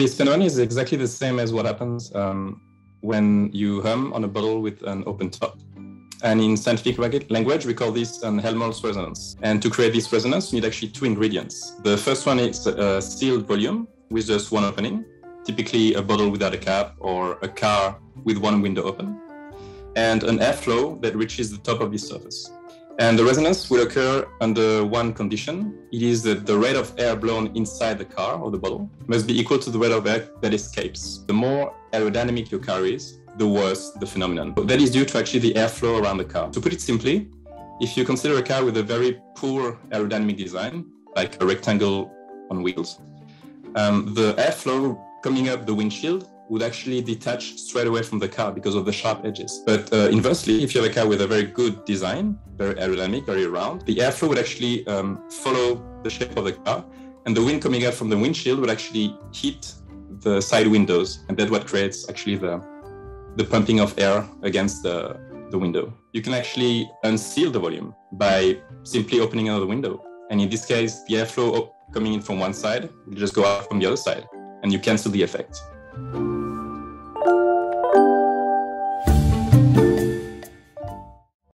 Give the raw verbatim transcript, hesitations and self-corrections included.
this phenomenon is exactly the same as what happens um, when you hum on a bottle with an open top. And in scientific language, we call this an Helmholtz resonance. And to create this resonance, you need actually two ingredients. The first one is a sealed volume with just one opening, typically a bottle without a cap or a car with one window open, and an airflow that reaches the top of this surface. And the resonance will occur under one condition. It is that the rate of air blown inside the car or the bottle must be equal to the rate of air that escapes. The more aerodynamic your car is, the worse the phenomenon. But that is due to actually the airflow around the car. To put it simply, if you consider a car with a very poor aerodynamic design, like a rectangle on wheels, um, the airflow coming up the windshield would actually detach straight away from the car because of the sharp edges. But uh, inversely, if you have a car with a very good design, very aerodynamic, very round, the airflow would actually um, follow the shape of the car, and the wind coming up from the windshield would actually hit the side windows, and that's what creates actually the, the pumping of air against the, the window. You can actually unseal the volume by simply opening another window. And in this case, the airflow coming in from one side will just go out from the other side, and you cancel the effect.